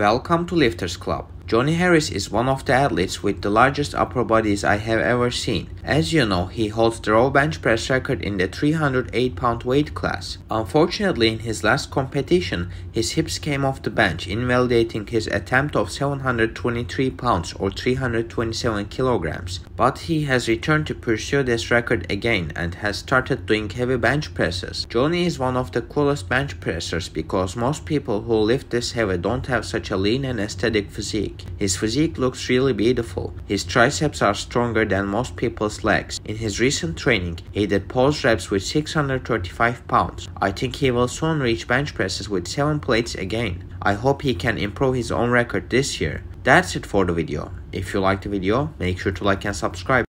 Welcome to Lifters Club. Johnny Harris is one of the athletes with the largest upper bodies I have ever seen. As you know, he holds the row bench press record in the 308-pound weight class. Unfortunately, in his last competition, his hips came off the bench, invalidating his attempt of 723 pounds or 327 kilograms. But he has returned to pursue this record again and has started doing heavy bench presses. Johnny is one of the coolest bench pressers because most people who lift this heavy don't have such a lean and aesthetic physique. His physique looks really beautiful. His triceps are stronger than most people's legs. In his recent training, he did pause reps with 635 pounds. I think he will soon reach bench presses with 7 plates again. I hope he can improve his own record this year. That's it for the video. If you liked the video, make sure to like and subscribe.